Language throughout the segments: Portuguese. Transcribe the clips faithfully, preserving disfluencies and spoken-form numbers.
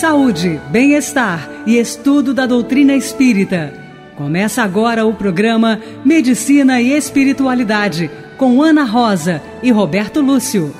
Saúde, bem-estar e estudo da doutrina espírita. Começa agora o programa Medicina e Espiritualidade, com Ana Rosa e Roberto Lúcio.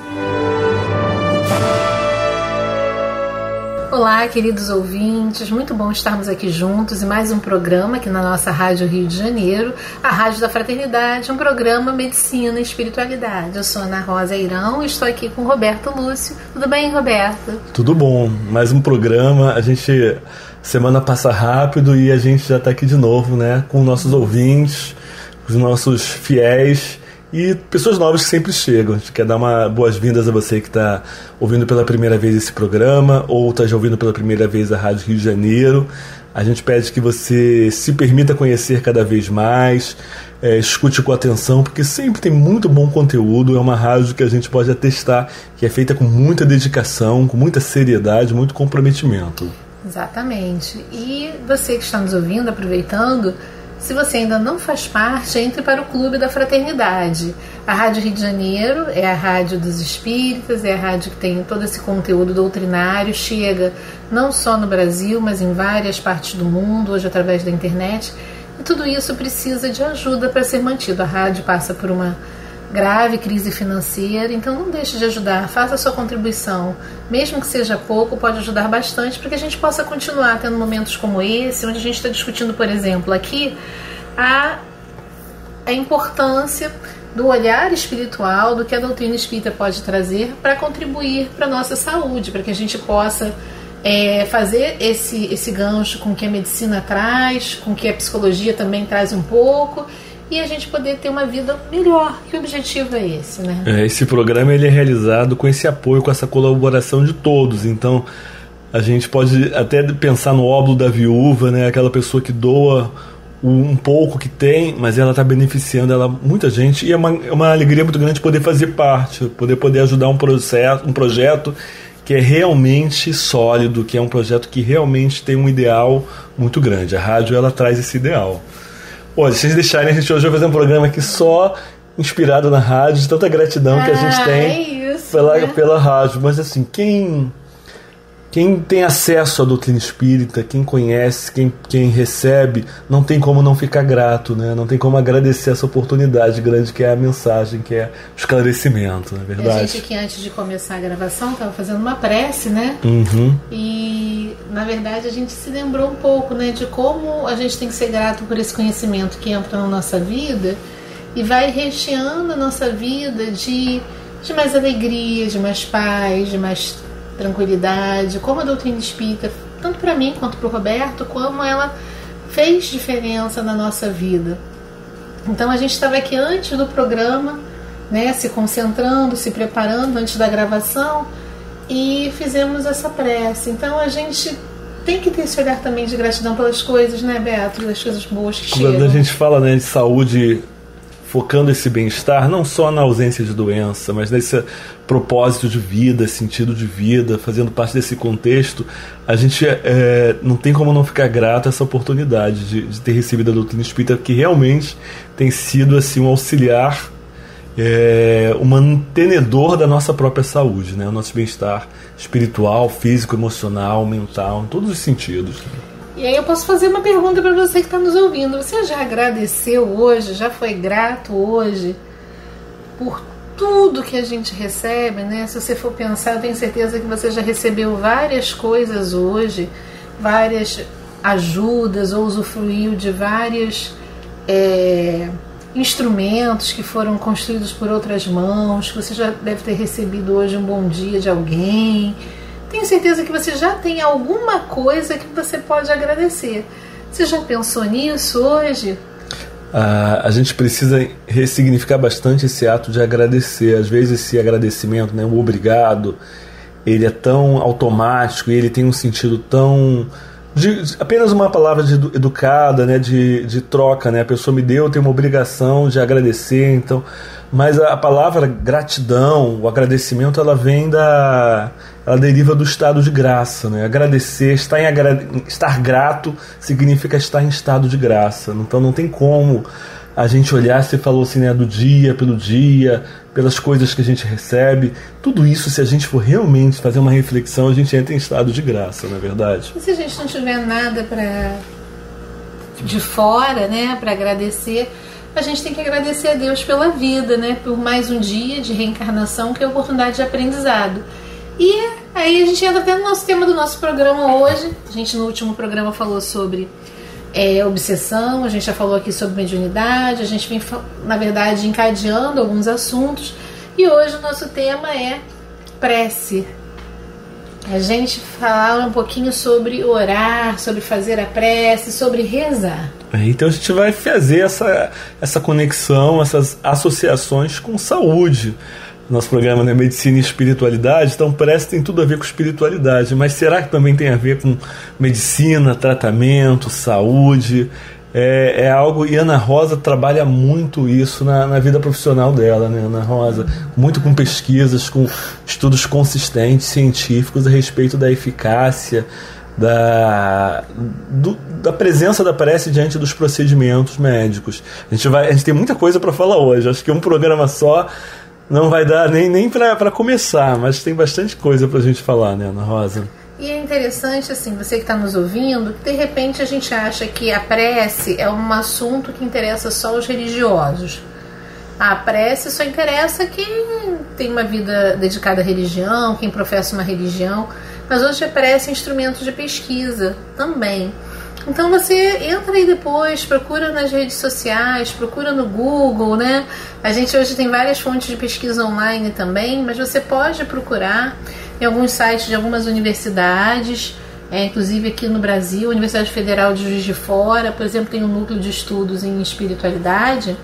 Olá, queridos ouvintes, muito bom estarmos aqui juntos em mais um programa aqui na nossa Rádio Rio de Janeiro, a Rádio da Fraternidade, um programa Medicina e Espiritualidade. Eu sou Ana Rosa Irão e estou aqui com o Roberto Lúcio. Tudo bem, Roberto? Tudo bom, mais um programa, a gente, semana passa rápido e a gente já está aqui de novo, né, com nossos ouvintes, os nossos fiéis e pessoas novas que sempre chegam. A gente quer dar uma boas-vindas a você que está ouvindo pela primeira vez esse programa ou está já ouvindo pela primeira vez a Rádio Rio de Janeiro. A gente pede que você se permita conhecer cada vez mais, é, escute com atenção, porque sempre tem muito bom conteúdo. É uma rádio que a gente pode atestar que é feita com muita dedicação, com muita seriedade, muito comprometimento. Exatamente. E você que está nos ouvindo, aproveitando, se você ainda não faz parte, entre para o Clube da Fraternidade. A Rádio Rio de Janeiro é a rádio dos espíritas, é a rádio que tem todo esse conteúdo doutrinário, chega não só no Brasil, mas em várias partes do mundo, hoje através da internet. E tudo isso precisa de ajuda para ser mantido. A rádio passa por uma grave crise financeira, então não deixe de ajudar, faça a sua contribuição, mesmo que seja pouco, pode ajudar bastante para que a gente possa continuar tendo momentos como esse, onde a gente está discutindo, por exemplo, aqui a, a importância do olhar espiritual, do que a doutrina espírita pode trazer para contribuir para a nossa saúde, para que a gente possa é, fazer esse, esse gancho com que a medicina traz, com que a psicologia também traz um pouco, e a gente poder ter uma vida melhor. Que objetivo é esse, né? É, esse programa ele é realizado com esse apoio, com essa colaboração de todos. Então, a gente pode até pensar no óbolo da viúva, né? Aquela pessoa que doa um pouco que tem, mas ela está beneficiando ela, muita gente. E é uma, é uma alegria muito grande poder fazer parte, poder, poder ajudar um, processo, um projeto que é realmente sólido, que é um projeto que realmente tem um ideal muito grande. A rádio ela traz esse ideal. Hoje, se vocês deixarem, a gente hoje vai fazer um programa aqui só inspirado na rádio, de tanta gratidão ah, que a gente tem é isso, pela, né? pela rádio. Mas assim, quem, quem tem acesso à doutrina espírita, quem conhece, quem, quem recebe, não tem como não ficar grato, né? Não tem como agradecer essa oportunidade grande que é a mensagem, que é o esclarecimento, não é verdade? A gente aqui, antes de começar a gravação, estava fazendo uma prece, né? Uhum. E na verdade a gente se lembrou um pouco, né, de como a gente tem que ser grato por esse conhecimento que entra na nossa vida e vai recheando a nossa vida de, de mais alegria, de mais paz, de mais tranquilidade, como a doutrina espírita, tanto para mim quanto para o Roberto, como ela fez diferença na nossa vida. Então a gente estava aqui antes do programa, né, se concentrando, se preparando antes da gravação, e fizemos essa prece. Então a gente tem que ter esse olhar também de gratidão pelas coisas, né, Beatriz? As coisas boas que chegam. Quando a gente fala, né, de saúde, focando esse bem-estar, não só na ausência de doença, mas nesse propósito de vida, sentido de vida, fazendo parte desse contexto, a gente é, não tem como não ficar grato a essa oportunidade de, de ter recebido a doutrina espírita, que realmente tem sido assim, um auxiliar, é, o mantenedor da nossa própria saúde, né? O nosso bem-estar espiritual, físico, emocional, mental, em todos os sentidos. E aí eu posso fazer uma pergunta para você que está nos ouvindo. Você já agradeceu hoje, já foi grato hoje por tudo que a gente recebe, né? Se você for pensar, eu tenho certeza que você já recebeu várias coisas hoje, várias ajudas, ou usufruiu de várias... É... instrumentos que foram construídos por outras mãos, que você já deve ter recebido hoje um bom dia de alguém. Tenho certeza que você já tem alguma coisa que você pode agradecer. Você já pensou nisso hoje? Ah, a gente precisa ressignificar bastante esse ato de agradecer. Às vezes esse agradecimento, né, o obrigado, ele é tão automático, ele tem um sentido tão... De, de, apenas uma palavra de, educada, né, de, de troca, né? A pessoa me deu, eu tenho uma obrigação de agradecer, então, mas a, a palavra gratidão, o agradecimento, ela vem da, ela deriva do estado de graça, né? Agradecer, estar, em agra, estar grato significa estar em estado de graça, então não tem como a gente olhasse e falou assim, né, do dia pelo dia, pelas coisas que a gente recebe, tudo isso, se a gente for realmente fazer uma reflexão, a gente entra em estado de graça, não é verdade? E se a gente não tiver nada para de fora, né, para agradecer, a gente tem que agradecer a Deus pela vida, né, por mais um dia de reencarnação, que é oportunidade de aprendizado. E aí a gente entra até no nosso tema do nosso programa hoje. A gente no último programa falou sobre é, obsessão, a gente já falou aqui sobre mediunidade, a gente vem, na verdade, encadeando alguns assuntos. E hoje o nosso tema é prece. A gente fala um pouquinho sobre orar, sobre fazer a prece, sobre rezar. Então a gente vai fazer essa, essa conexão, essas associações com saúde. Nosso programa é Medicina e Espiritualidade, então prece tem tudo a ver com espiritualidade, mas será que também tem a ver com medicina, tratamento, saúde? É, é algo, e Ana Rosa trabalha muito isso na, na vida profissional dela, né, Ana Rosa? Muito com pesquisas, com estudos consistentes, científicos a respeito da eficácia, da, do, da presença da prece diante dos procedimentos médicos. A gente, vai, a gente tem muita coisa para falar hoje, acho que um programa só não vai dar nem, nem para começar, mas tem bastante coisa para a gente falar, né, Ana Rosa? E é interessante, assim, você que está nos ouvindo, que de repente a gente acha que a prece é um assunto que interessa só os religiosos. A prece só interessa quem tem uma vida dedicada à religião, quem professa uma religião, mas hoje a prece é instrumento de pesquisa também. Então você entra aí depois, procura nas redes sociais, procura no Google, né? A gente hoje tem várias fontes de pesquisa online também, mas você pode procurar em alguns sites de algumas universidades, é, inclusive aqui no Brasil, Universidade Federal de Juiz de Fora, por exemplo, tem um núcleo de estudos em espiritualidade,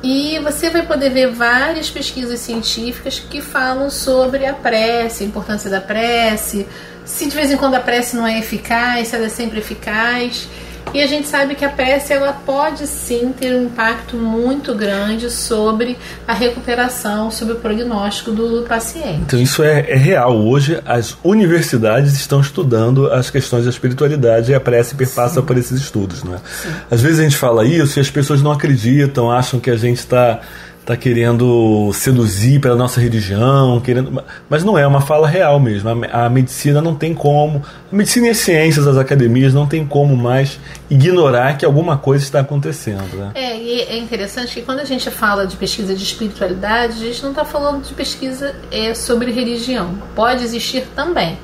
e você vai poder ver várias pesquisas científicas que falam sobre a prece, a importância da prece, se de vez em quando a prece não é eficaz, se ela é sempre eficaz. E a gente sabe que a prece ela pode sim ter um impacto muito grande sobre a recuperação, sobre o prognóstico do paciente. Então isso é, é real. Hoje as universidades estão estudando as questões da espiritualidade e a prece perpassa sim. por esses estudos, não é? Sim. Às vezes a gente fala isso e as pessoas não acreditam, acham que a gente está... está querendo seduzir pela nossa religião, querendo... mas não é uma fala real mesmo. A, a medicina não tem como, a medicina e as ciências, as academias, não tem como mais ignorar que alguma coisa está acontecendo. Né? É, e é interessante que quando a gente fala de pesquisa de espiritualidade, a gente não está falando de pesquisa é, sobre religião, pode existir também,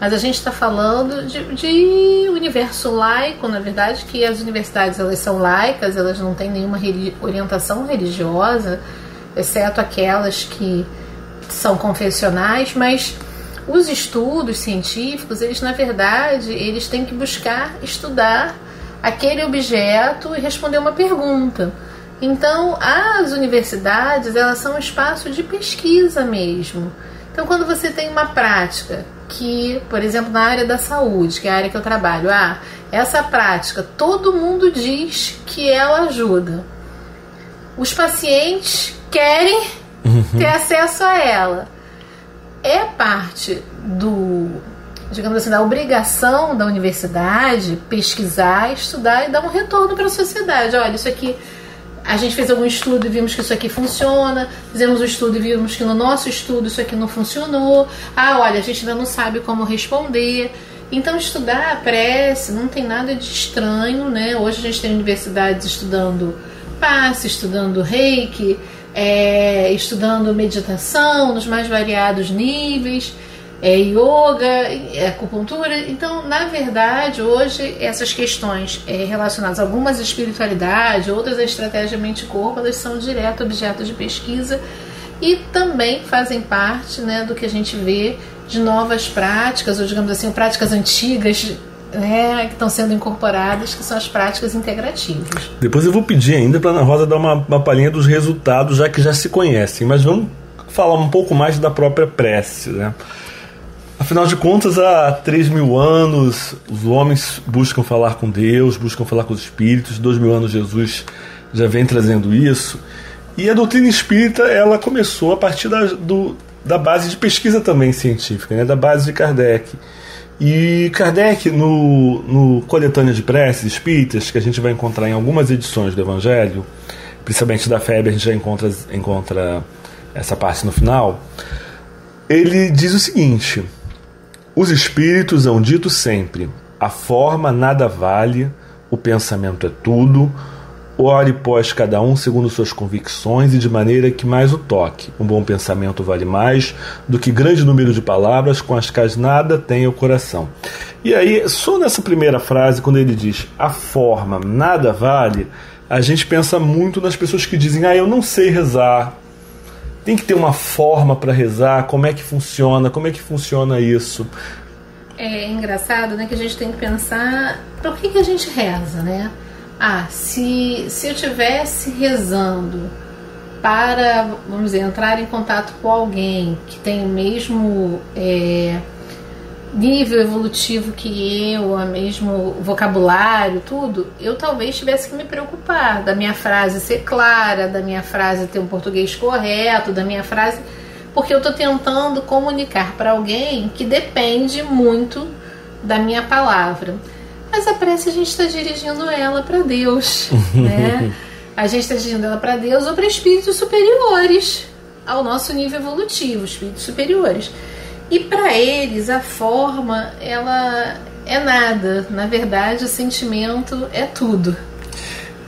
mas a gente está falando de, de universo laico, na verdade, que as universidades elas são laicas, elas não têm nenhuma religi- orientação religiosa, exceto aquelas que são confessionais, mas os estudos científicos, eles na verdade, eles têm que buscar estudar aquele objeto e responder uma pergunta. Então, as universidades, elas são um espaço de pesquisa mesmo. Então, quando você tem uma prática que, por exemplo, na área da saúde, que é a área que eu trabalho, ah, essa prática, todo mundo diz que ela ajuda. Os pacientes querem uhum. ter acesso a ela. É parte do, digamos assim, da obrigação da universidade pesquisar, estudar e dar um retorno para a sociedade. Olha, isso aqui... A gente fez algum estudo e vimos que isso aqui funciona, fizemos um estudo e vimos que no nosso estudo isso aqui não funcionou. Ah, olha, a gente ainda não sabe como responder. Então, estudar a prece não tem nada de estranho, né? Hoje a gente tem universidades estudando passe, estudando reiki, é, estudando meditação nos mais variados níveis, é, yoga, é, acupuntura. Então, na verdade, hoje essas questões é, relacionadas a algumas à espiritualidade, outras à estratégia mente-corpo, elas são direto objeto de pesquisa e também fazem parte, né, do que a gente vê de novas práticas, ou digamos assim, práticas antigas, né, que estão sendo incorporadas, que são as práticas integrativas. Depois eu vou pedir ainda para a Ana Rosa dar uma, uma palhinha dos resultados, já que já se conhecem, mas vamos falar um pouco mais da própria prece, né? Afinal de contas, há três mil anos, os homens buscam falar com Deus, buscam falar com os espíritos. dois mil anos Jesus já vem trazendo isso. E a doutrina espírita, ela começou a partir da, do, da base de pesquisa também científica, né? Da base de Kardec. E Kardec, no, no Coletânea de Preces Espíritas, que a gente vai encontrar em algumas edições do Evangelho, principalmente da F E B, a gente já encontra, encontra essa parte no final, ele diz o seguinte: os espíritos hão dito sempre, a forma nada vale, o pensamento é tudo, ore, pois, cada um segundo suas convicções e de maneira que mais o toque. Um bom pensamento vale mais do que grande número de palavras com as quais nada tem o coração. E aí, só nessa primeira frase, quando ele diz a forma nada vale, a gente pensa muito nas pessoas que dizem, ah, eu não sei rezar, tem que ter uma forma para rezar, como é que funciona, como é que funciona isso. É engraçado, né, que a gente tem que pensar para o que, que a gente reza, né? Ah, se, se eu estivesse rezando para, vamos dizer, entrar em contato com alguém que tem o mesmo é, nível evolutivo que eu, o mesmo vocabulário, tudo, eu talvez tivesse que me preocupar da minha frase ser clara, da minha frase ter um português correto, da minha frase... Porque eu estou tentando comunicar para alguém que depende muito da minha palavra. Mas a prece a gente está dirigindo ela para Deus, né? A gente está dirigindo ela para Deus ou para espíritos superiores ao nosso nível evolutivo, espíritos superiores. E para eles a forma, ela é nada. Na verdade, o sentimento é tudo.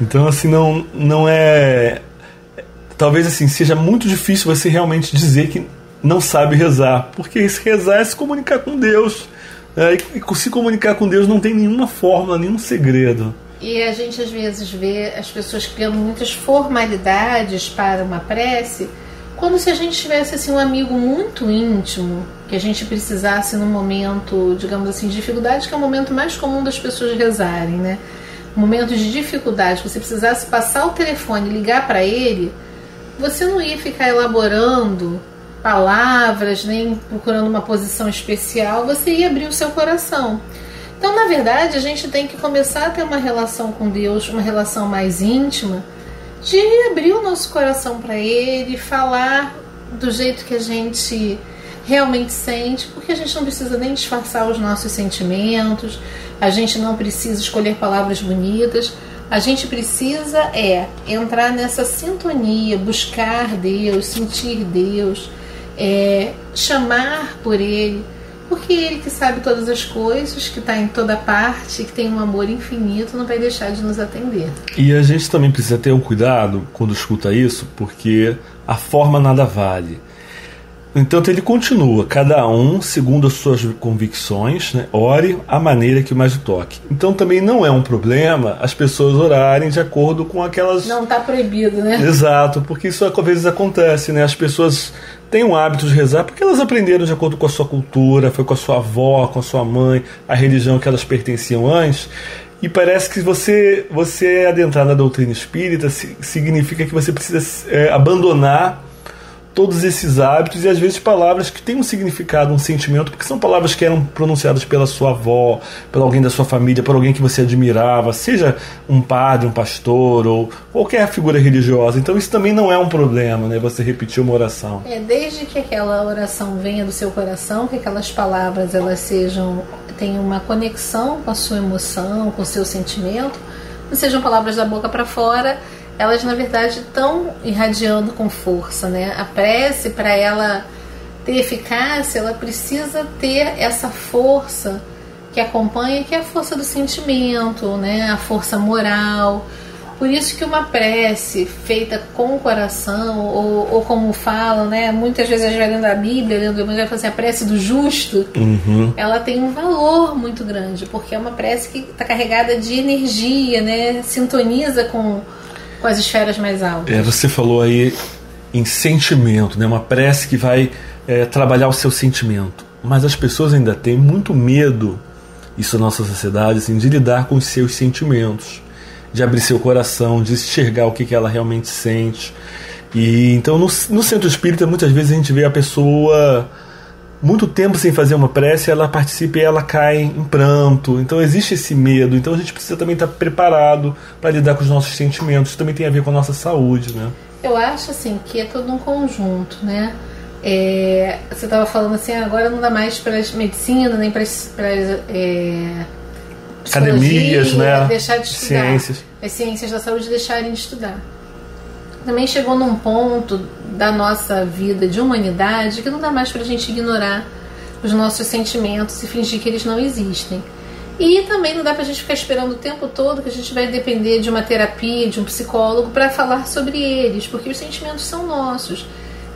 Então, assim, não, não é... Talvez, assim, seja muito difícil você realmente dizer que não sabe rezar, porque esse rezar é se comunicar com Deus. É, e se comunicar com Deus não tem nenhuma fórmula, nenhum segredo. E a gente às vezes vê as pessoas criando muitas formalidades para uma prece, como se a gente tivesse assim, um amigo muito íntimo, que a gente precisasse num momento, digamos assim, de dificuldade, que é o momento mais comum das pessoas rezarem, né? Momentos de dificuldade, que você precisasse passar o telefone e ligar para ele, você não ia ficar elaborando palavras, nem procurando uma posição especial, você ia abrir o seu coração. Então, na verdade, a gente tem que começar a ter uma relação com Deus, uma relação mais íntima, de abrir o nosso coração para Ele, falar do jeito que a gente realmente sente, porque a gente não precisa nem disfarçar os nossos sentimentos, a gente não precisa escolher palavras bonitas, a gente precisa é entrar nessa sintonia, buscar Deus, sentir Deus, É, chamar por Ele, porque Ele que sabe todas as coisas, que está em toda parte, que tem um amor infinito, não vai deixar de nos atender. E a gente também precisa ter um cuidado quando escuta isso, porque a forma nada vale. No entanto, ele continua, cada um segundo as suas convicções, né, ore a maneira que mais o toque. Então também não é um problema as pessoas orarem de acordo com aquelas... Não está proibido, né? Exato, porque isso às vezes acontece, né? As pessoas têm o hábito de rezar porque elas aprenderam de acordo com a sua cultura, foi com a sua avó, com a sua mãe, a religião que elas pertenciam antes, e parece que você, você adentrar na doutrina espírita significa que você precisa é, abandonar todos esses hábitos e às vezes palavras que têm um significado, um sentimento, porque são palavras que eram pronunciadas pela sua avó, por alguém da sua família, por alguém que você admirava, seja um padre, um pastor ou qualquer figura religiosa. Então isso também não é um problema, né? Você repetir uma oração. É, desde que aquela oração venha do seu coração, que aquelas palavras elas sejam, tenham uma conexão com a sua emoção, com o seu sentimento, não sejam palavras da boca para fora, elas na verdade estão irradiando com força, né? A prece, para ela ter eficácia, ela precisa ter essa força que acompanha, que é a força do sentimento, né? A força moral. Por isso que uma prece feita com o coração, ou, ou como falam, né? Muitas vezes a gente vai lendo a Bíblia, lendo o Evangelho, assim, a prece do justo, uhum. Ela tem um valor muito grande, porque é uma prece que está carregada de energia, né? Sintoniza com com as esferas mais altas. É, você falou aí em sentimento, né? Uma prece que vai é, trabalhar o seu sentimento. Mas as pessoas ainda têm muito medo, isso na nossa sociedade, assim, de lidar com os seus sentimentos, de abrir seu coração, de enxergar o que, que ela realmente sente. E então no, no centro espírita muitas vezes a gente vê a pessoa muito tempo sem fazer uma prece, ela participa e ela cai em pranto. Então existe esse medo. Então a gente precisa também estar preparado para lidar com os nossos sentimentos. Isso também tem a ver com a nossa saúde, né? Eu acho assim que é todo um conjunto, né? É, você estava falando assim, agora não dá mais para medicina, nem para as é, academias, né? Deixar de estudar. Ciências. As ciências da saúde deixarem de estudar. Também chegou num ponto da nossa vida de humanidade que não dá mais para a gente ignorar os nossos sentimentos e fingir que eles não existem. E também não dá para a gente ficar esperando o tempo todo que a gente vai depender de uma terapia, de um psicólogo, para falar sobre eles, porque os sentimentos são nossos.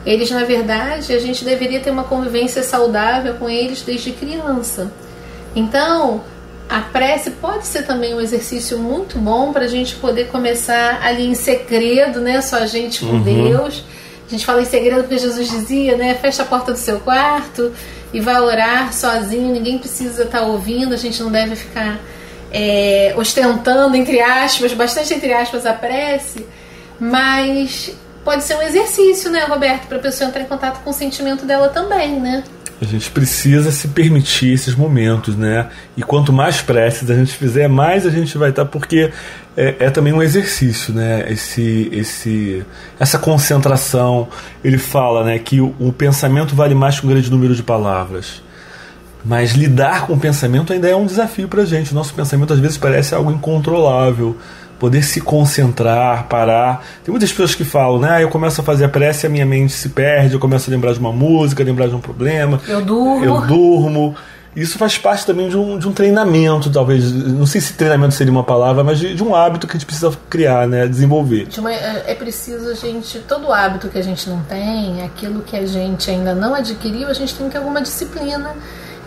Eles, na verdade, a gente deveria ter uma convivência saudável com eles desde criança. Então, a prece pode ser também um exercício muito bom para a gente poder começar ali em segredo, né? Só a gente com uhum. Deus. A gente fala em segredo porque Jesus dizia, né? Fecha a porta do seu quarto e vai orar sozinho, ninguém precisa estar ouvindo, a gente não deve ficar é, ostentando, entre aspas, bastante entre aspas, a prece, mas pode ser um exercício, né, Roberto, para a pessoa entrar em contato com o sentimento dela também, né? A gente precisa se permitir esses momentos, né? E quanto mais preces a gente fizer, mais a gente vai estar, porque é, é também um exercício, né? Esse, esse, essa concentração. Ele fala, né, que o, o pensamento vale mais que um grande número de palavras. Mas lidar com o pensamento ainda é um desafio para a gente. O nosso pensamento às vezes parece algo incontrolável. Poder se concentrar, parar. Tem muitas pessoas que falam, né? Eu começo a fazer a prece e a minha mente se perde, eu começo a lembrar de uma música, lembrar de um problema. Eu durmo. Eu durmo. Isso faz parte também de um, de um treinamento, talvez. Não sei se treinamento seria uma palavra, mas de, de um hábito que a gente precisa criar, né? Desenvolver. De uma, é preciso a gente... Todo hábito que a gente não tem, aquilo que a gente ainda não adquiriu, a gente tem que ter alguma disciplina.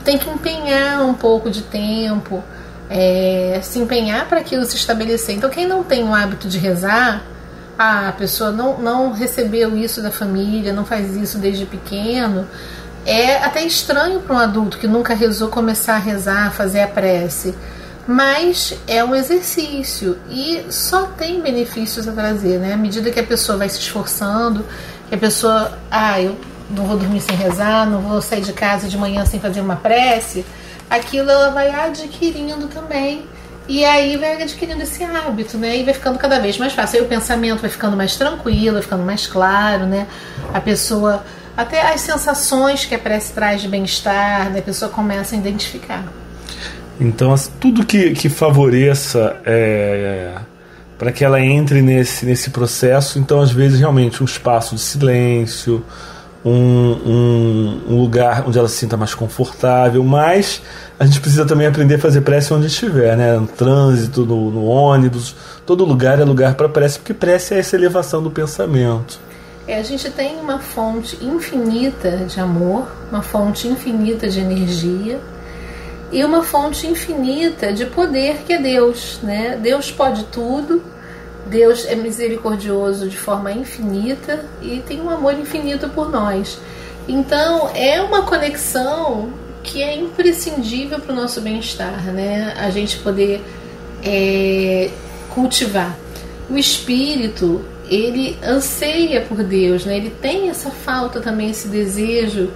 Tem que empenhar um pouco de tempo... É, se empenhar para aquilo se estabelecer. Então, quem não tem o hábito de rezar, ah, a pessoa não, não recebeu isso da família, não faz isso desde pequeno, é até estranho para um adulto que nunca rezou começar a rezar, fazer a prece, mas é um exercício e só tem benefícios a trazer, né? À medida que a pessoa vai se esforçando, que a pessoa, ah, eu não vou dormir sem rezar, não vou sair de casa de manhã sem fazer uma prece, aquilo ela vai adquirindo também, e aí vai adquirindo esse hábito, né? E vai ficando cada vez mais fácil. Aí o pensamento vai ficando mais tranquilo, vai ficando mais claro, né? A pessoa, até as sensações que a prece traz de bem-estar, né? A pessoa começa a identificar. Então, tudo que, que favoreça é, para que ela entre nesse, nesse processo, então, às vezes, realmente, um espaço de silêncio. Um, um, um lugar onde ela se sinta mais confortável, mas a gente precisa também aprender a fazer prece onde estiver, né? No trânsito, no, no ônibus, todo lugar é lugar para prece, porque prece é essa elevação do pensamento. É, a gente tem uma fonte infinita de amor, uma fonte infinita de energia e uma fonte infinita de poder que é Deus, né? Deus pode tudo. Deus é misericordioso de forma infinita e tem um amor infinito por nós. Então, é uma conexão que é imprescindível para o nosso bem-estar, né? A gente poder é, cultivar. O espírito, ele anseia por Deus, né? Ele tem essa falta também, esse desejo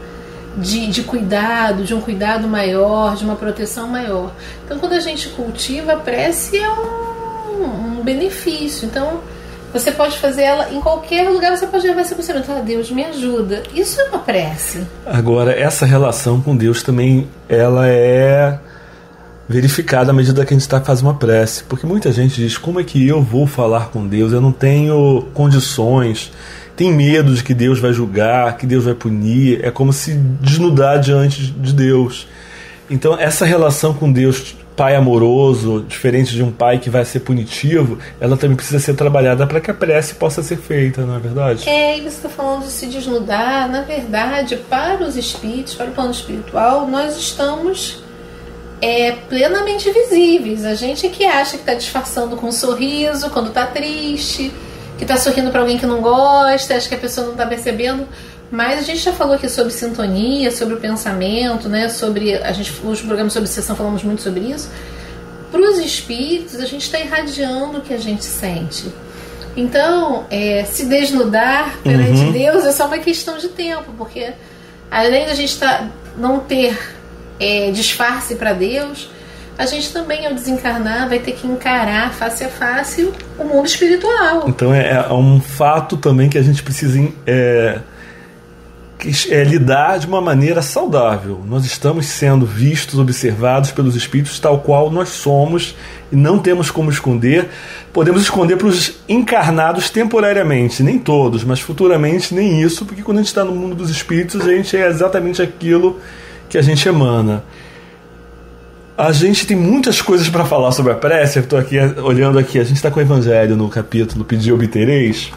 de, de cuidado, de um cuidado maior, de uma proteção maior. Então, quando a gente cultiva, a prece é um um benefício, então você pode fazer ela em qualquer lugar, você pode levar essa pensamento, ah, Deus me ajuda, isso é uma prece. Agora, essa relação com Deus também, ela é verificada à medida que a gente está fazendo uma prece, porque muita gente diz, como é que eu vou falar com Deus, eu não tenho condições, tem medo de que Deus vai julgar, que Deus vai punir, é como se desnudar diante de Deus. Então, essa relação com Deus, pai amoroso, diferente de um pai que vai ser punitivo, ela também precisa ser trabalhada para que a prece possa ser feita, não é verdade? É, e você está falando de se desnudar. Na verdade, para os espíritos, para o plano espiritual, nós estamos é, plenamente visíveis. A gente é que acha que está disfarçando com um sorriso quando está triste, que está sorrindo para alguém que não gosta, acha que a pessoa não está percebendo. Mas a gente já falou aqui sobre sintonia, sobre o pensamento, né? Sobre a gente, os programas sobre obsessão, falamos muito sobre isso. Para os espíritos, a gente está irradiando o que a gente sente. Então, é, se desnudar perante uhum. Deus é só uma questão de tempo, porque além da gente tá, não ter é, disfarce para Deus, a gente também, ao desencarnar, vai ter que encarar face a face o mundo espiritual. Então, é, é um fato também que a gente precisa... É... é, lidar de uma maneira saudável. Nós estamos sendo vistos, observados pelos espíritos tal qual nós somos e não temos como esconder. Podemos esconder para os encarnados temporariamente, nem todos, mas futuramente nem isso, porque quando a gente está no mundo dos espíritos, a gente é exatamente aquilo que a gente emana. A gente tem muitas coisas para falar sobre a prece. Eu estou aqui olhando aqui, a gente está com o Evangelho no capítulo Pedi, Obtereis,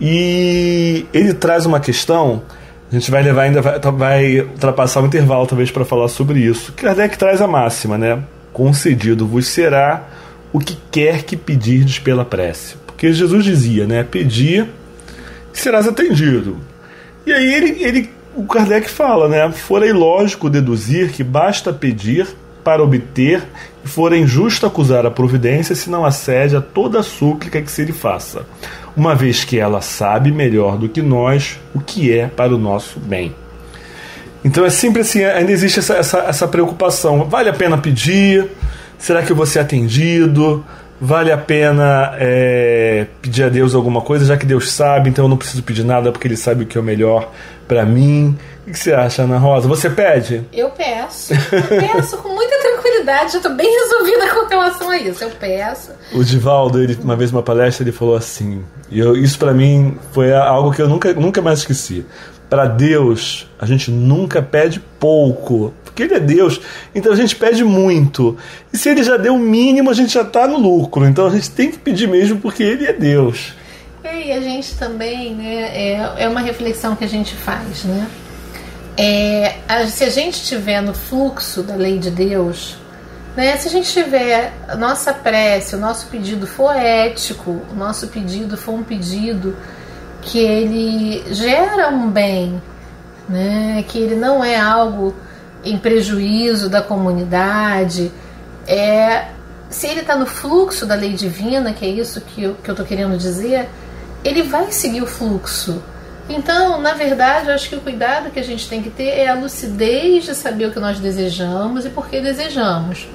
e ele traz uma questão. A gente vai levar ainda, vai, vai ultrapassar o intervalo talvez para falar sobre isso. Kardec traz a máxima, né? Concedido vos será o que quer que pedirdes pela prece. Porque Jesus dizia, né? Pedir que serás atendido. E aí ele, ele, o Kardec fala, né? Fora ilógico deduzir que basta pedir para obter, e fora injusto acusar a providência se não acede a toda a súplica que se lhe faça, uma vez que ela sabe melhor do que nós o que é para o nosso bem. Então é sempre assim, ainda existe essa, essa, essa preocupação. Vale a pena pedir? Será que eu vou ser atendido? Vale a pena é, pedir a Deus alguma coisa, já que Deus sabe, então eu não preciso pedir nada porque Ele sabe o que é o melhor para mim? O que você acha, Ana Rosa? Você pede? Eu peço. Eu peço com muita tranquilidade. Já estou bem resolvida com relação a isso. Eu peço. O Divaldo, ele, uma vez numa palestra, ele falou assim, e eu, isso para mim foi algo que eu nunca, nunca mais esqueci. Para Deus, a gente nunca pede pouco, porque Ele é Deus, então a gente pede muito. E se Ele já deu o mínimo, a gente já está no lucro. Então a gente tem que pedir mesmo, porque Ele é Deus. É, e a gente também, né, é, é uma reflexão que a gente faz, né? É, a, se a gente estiver no fluxo da lei de Deus, né, se a gente tiver a nossa prece, o nosso pedido for ético, o nosso pedido for um pedido que ele gera um bem, né, que ele não é algo em prejuízo da comunidade, é, se ele está no fluxo da lei divina, que é isso que eu estou querendo dizer, ele vai seguir o fluxo. Então, na verdade, eu acho que o cuidado que a gente tem que ter é a lucidez de saber o que nós desejamos e por que desejamos.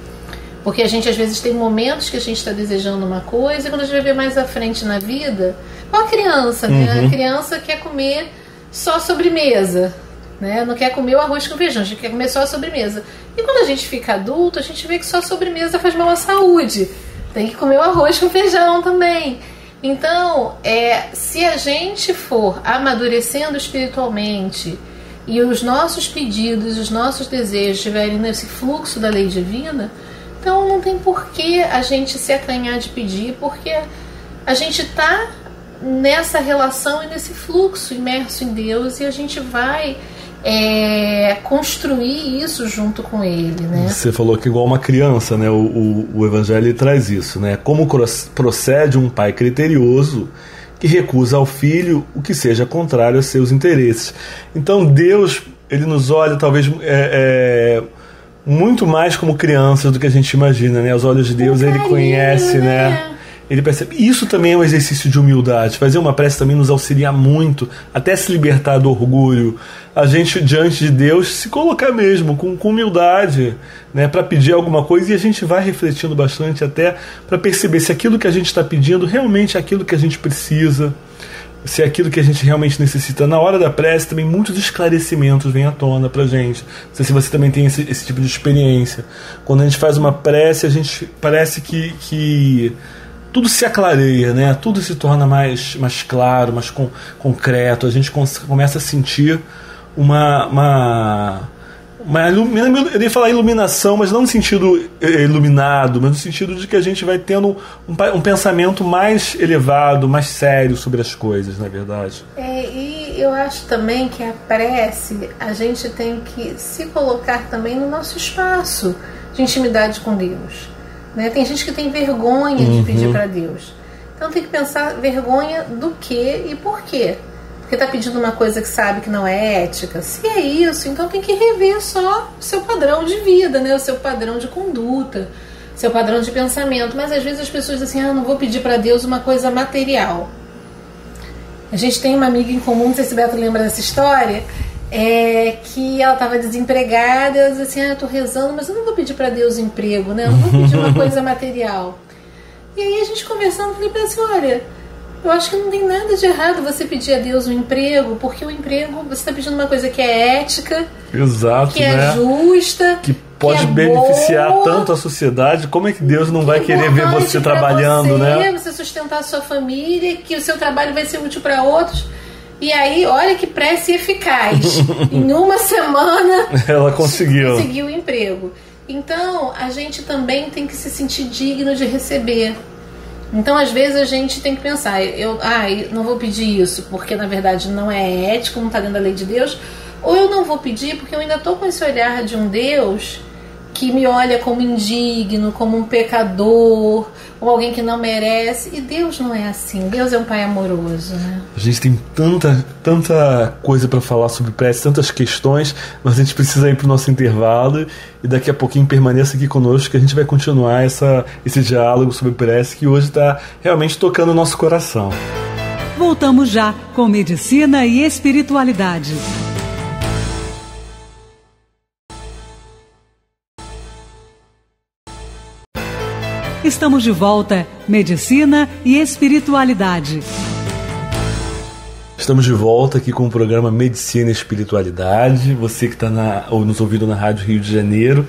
Porque a gente, às vezes, tem momentos que a gente está desejando uma coisa e quando a gente vai ver mais à frente na vida, igual a criança, né? Uhum. A criança quer comer só sobremesa, né? Não quer comer o arroz com feijão, a gente quer comer só a sobremesa. E quando a gente fica adulto, a gente vê que só a sobremesa faz mal à saúde. Tem que comer o arroz com feijão também. Então, é, se a gente for amadurecendo espiritualmente e os nossos pedidos, os nossos desejos estiverem nesse fluxo da lei divina, então não tem por que a gente se acanhar de pedir, porque a gente está nessa relação e nesse fluxo imerso em Deus e a gente vai é, construir isso junto com Ele, né? Você falou que igual uma criança, né? O, o, o Evangelho traz isso, né? Como procede um pai criterioso que recusa ao filho o que seja contrário aos seus interesses. Então Deus, Ele nos olha talvez é, é, muito mais como crianças do que a gente imagina, né? Os olhos de Deus, carinho, Ele conhece, né? né? Ele percebe. Isso também é um exercício de humildade. Fazer uma prece também nos auxilia muito, até se libertar do orgulho. A gente, diante de Deus, se colocar mesmo com, com humildade, né, para pedir alguma coisa, e a gente vai refletindo bastante até para perceber se aquilo que a gente está pedindo realmente é aquilo que a gente precisa, se é aquilo que a gente realmente necessita. Na hora da prece também muitos esclarecimentos vêm à tona para a gente. Não sei se você também tem esse, esse tipo de experiência. Quando a gente faz uma prece, a gente parece que... que tudo se aclareia, né? Tudo se torna mais, mais claro, mais com, concreto. A gente começa a sentir uma, uma, uma ilumina, eu ia falar iluminação, mas não no sentido iluminado, mas no sentido de que a gente vai tendo um, um pensamento mais elevado, mais sério sobre as coisas, na verdade. É, e eu acho também que a prece, a gente tem que se colocar também no nosso espaço de intimidade com Deus. Né? Tem gente que tem vergonha uhum. de pedir para Deus. Então tem que pensar vergonha do que e por quê. Porque está pedindo uma coisa que sabe que não é ética. Se é isso, então tem que rever só o seu padrão de vida, né? O seu padrão de conduta, seu padrão de pensamento. Mas às vezes as pessoas dizem assim, ah, não vou pedir para Deus uma coisa material. A gente tem uma amiga em comum, não sei se o Beto lembra dessa história... É que ela estava desempregada, ela dizia assim, ah, eu estou rezando, mas eu não vou pedir para Deus emprego, né? Eu não vou pedir uma coisa material. E aí a gente conversando, eu falei para ela assim, olha, Eu acho que não tem nada de errado você pedir a Deus um emprego, porque o emprego, você está pedindo uma coisa que é ética, exato, que é, né, justa, que pode que é beneficiar boa, tanto a sociedade. Como é que Deus não vai querer ver você trabalhando, você, né? Você sustentar a sua família, que o seu trabalho vai ser útil para outros. E aí, olha que prece eficaz. Em uma semana ela conseguiu. conseguiu o emprego. Então, a gente também tem que se sentir digno de receber. Então, às vezes, a gente tem que pensar, eu, ah, eu não vou pedir isso porque, na verdade, não é ético, não está dentro da lei de Deus. Ou eu não vou pedir porque eu ainda estou com esse olhar de um Deus que me olha como indigno, como um pecador, ou alguém que não merece. E Deus não é assim. Deus é um pai amoroso, né? A gente tem tanta, tanta coisa para falar sobre prece, tantas questões, mas a gente precisa ir para o nosso intervalo e daqui a pouquinho permaneça aqui conosco que a gente vai continuar essa, esse diálogo sobre prece que hoje está realmente tocando o nosso coração. Voltamos já com Medicina e Espiritualidade. Estamos de volta, Medicina e Espiritualidade. Estamos de volta aqui com o programa Medicina e Espiritualidade. Você que está nos ouvindo na Rádio Rio de Janeiro,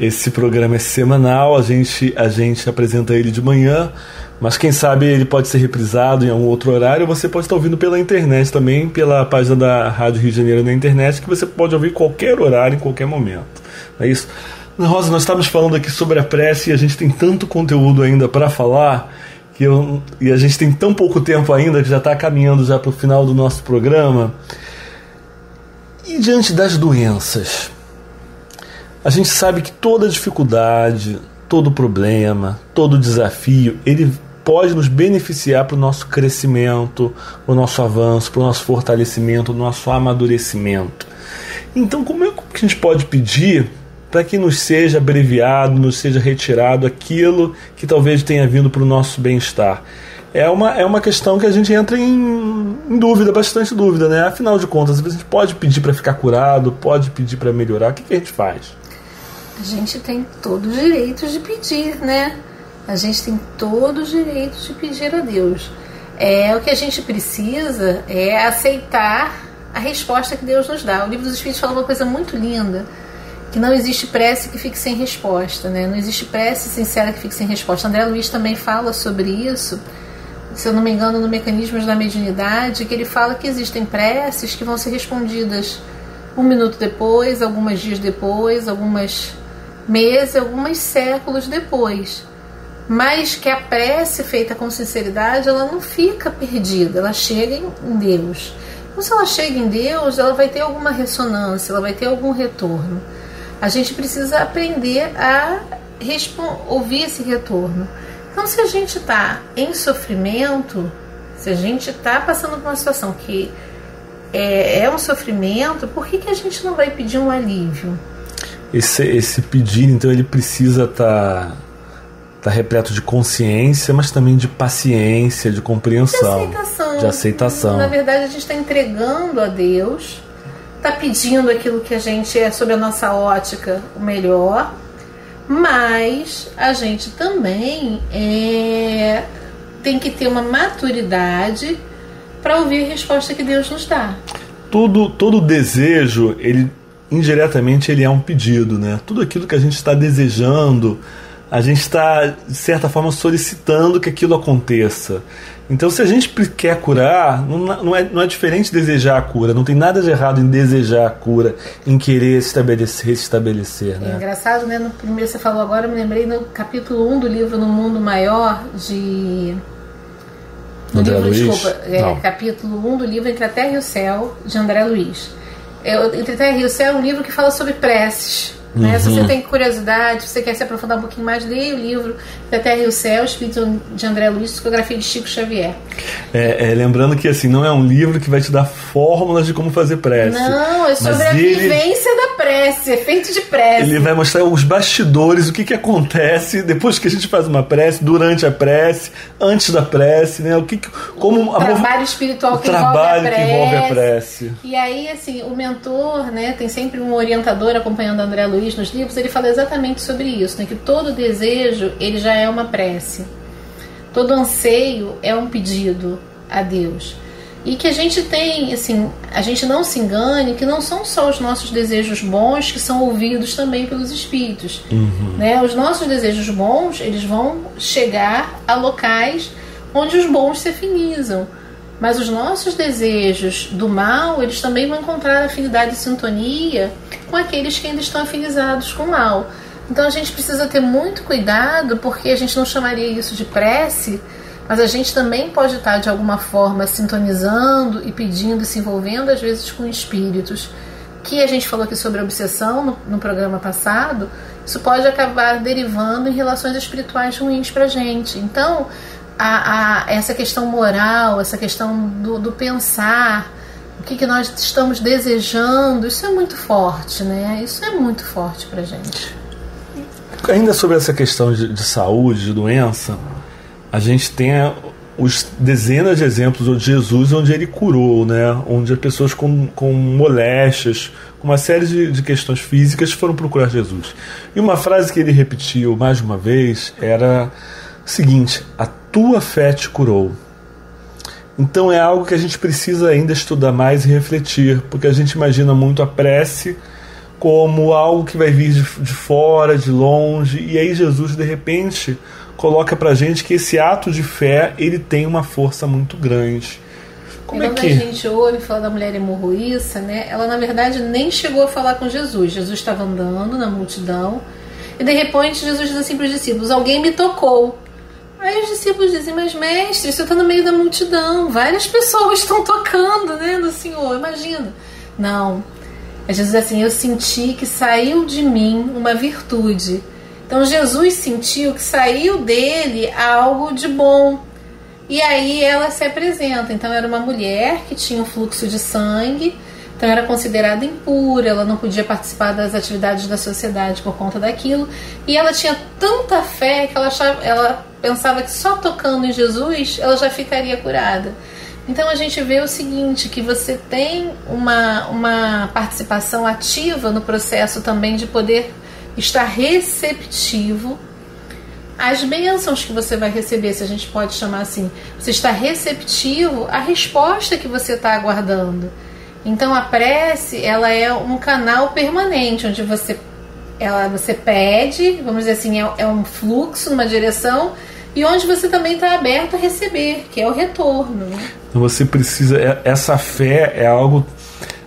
esse programa é semanal, a gente, a gente apresenta ele de manhã, mas quem sabe ele pode ser reprisado em algum outro horário. Você pode estar ouvindo pela internet também, pela página da Rádio Rio de Janeiro na internet, que você pode ouvir em qualquer horário, em qualquer momento. Não é isso? Rosa, nós estávamos falando aqui sobre a prece e a gente tem tanto conteúdo ainda para falar que eu, e a gente tem tão pouco tempo ainda que já está caminhando já para o final do nosso programa. E diante das doenças, a gente sabe que toda dificuldade, todo problema, todo desafio, ele pode nos beneficiar para o nosso crescimento, para o nosso avanço, para o nosso fortalecimento, para o nosso amadurecimento. Então, como é que a gente pode pedir para que nos seja abreviado, nos seja retirado aquilo que talvez tenha vindo para o nosso bem-estar? É uma, é uma questão que a gente entra em, em dúvida, bastante dúvida, né? Afinal de contas, às vezes a gente pode pedir para ficar curado, pode pedir para melhorar. O que, que a gente faz? A gente tem todo o direito de pedir, né? A gente tem todo o direito de pedir a Deus. É, o que a gente precisa é aceitar a resposta que Deus nos dá. O Livro dos Espíritos fala uma coisa muito linda, que não existe prece que fique sem resposta, né? Não existe prece sincera que fique sem resposta. André Luiz também fala sobre isso, se eu não me engano, no Mecanismos da Mediunidade, que ele fala que existem preces que vão ser respondidas um minuto depois, alguns dias depois, algumas meses, alguns séculos depois. Mas que a prece feita com sinceridade, ela não fica perdida, ela chega em Deus. Então, se ela chega em Deus, ela vai ter alguma ressonância, ela vai ter algum retorno. A gente precisa aprender a ouvir esse retorno. Então, se a gente está em sofrimento, se a gente está passando por uma situação que é, é um sofrimento, por que, que a gente não vai pedir um alívio? Esse, esse pedir, então, ele precisa estar tá, tá repleto de consciência, mas também de paciência, de compreensão, de aceitação. De aceitação. Na verdade, a gente está entregando a Deus, está pedindo aquilo que a gente é, sob a nossa ótica, o melhor, mas a gente também é, tem que ter uma maturidade para ouvir a resposta que Deus nos dá. Todo, todo desejo, ele, indiretamente, ele é um pedido, né? Tudo aquilo que a gente está desejando, a gente está, de certa forma, solicitando que aquilo aconteça. Então, se a gente quer curar, não é, não é diferente desejar a cura. Não tem nada de errado em desejar a cura, em querer estabelecer, estabelecer, né? É engraçado, né? No primeiro você falou agora, eu me lembrei no capítulo um do livro No Mundo Maior, de... No André livro, Luiz? Desculpa, é, capítulo um do livro Entre a Terra e o Céu, de André Luiz. É, Entre a Terra e o Céu é um livro que fala sobre preces. Né? Uhum. Se você tem curiosidade, se você quer se aprofundar um pouquinho mais, leia o livro Da Terra e o Céu, escrito de André Luiz, psicografia de Chico Xavier. É, é, lembrando que assim, não é um livro que vai te dar fórmulas de como fazer prece. Não, é sobre a ele, vivência da prece, efeito de prece. Ele vai mostrar os bastidores, o que, que acontece depois que a gente faz uma prece, durante a prece, antes da prece, né? O que, que como o a trabalho espiritual que, trabalho envolve, a prece, que envolve a prece. E aí, assim, o mentor, né, tem sempre um orientador acompanhando André Luiz nos livros, ele fala exatamente sobre isso, né? Que todo desejo, ele já é uma prece. Todo anseio é um pedido a Deus. E que a gente tem, assim, a gente não se engane, que não são só os nossos desejos bons que são ouvidos também pelos espíritos. Uhum. Né? Os nossos desejos bons, eles vão chegar a locais onde os bons se afinizam. Mas os nossos desejos do mal, eles também vão encontrar afinidade e sintonia com aqueles que ainda estão afinizados com o mal. Então a gente precisa ter muito cuidado, porque a gente não chamaria isso de prece, mas a gente também pode estar de alguma forma sintonizando e pedindo e se envolvendo às vezes com espíritos, que a gente falou aqui sobre a obsessão no, no programa passado. Isso pode acabar derivando em relações espirituais ruins pra gente. Então a, a, essa questão moral, essa questão do, do pensar o que, que nós estamos desejando, isso é muito forte, né? Isso é muito forte pra gente. Ainda sobre essa questão de, de saúde, de doença, a gente tem os dezenas de exemplos de Jesus onde ele curou, né? Onde as pessoas com, com moléstias, com uma série de, de questões físicas foram procurar Jesus. E uma frase que ele repetiu mais uma vez era a seguinte: a tua fé te curou. Então é algo que a gente precisa ainda estudar mais e refletir, porque a gente imagina muito a prece como algo que vai vir de, de fora, de longe, e aí Jesus de repente coloca pra gente que esse ato de fé ele tem uma força muito grande. Como é que a gente ouve falar da mulher hemorroíça, né? Ela na verdade nem chegou a falar com Jesus. Jesus estava andando na multidão e de repente Jesus diz assim para os discípulos: alguém me tocou. Aí os discípulos dizem: mas mestre, você está no meio da multidão, várias pessoas estão tocando, né, do Senhor, imagina. Não, Jesus diz assim: eu senti que saiu de mim uma virtude. Então Jesus sentiu que saiu dele algo de bom. E aí ela se apresenta. Então era uma mulher que tinha um fluxo de sangue, então era considerada impura, ela não podia participar das atividades da sociedade por conta daquilo. E ela tinha tanta fé que ela, achava, ela pensava que só tocando em Jesus ela já ficaria curada. Então a gente vê o seguinte, que você tem uma, uma participação ativa no processo também de poder estar receptivo às bênçãos que você vai receber, se a gente pode chamar assim. Você está receptivo à resposta que você está aguardando. Então a prece, ela é um canal permanente, onde você, ela, você pede, vamos dizer assim, é, é um fluxo numa direção, e onde você também está aberto a receber, que é o retorno. Então você precisa, essa fé é algo...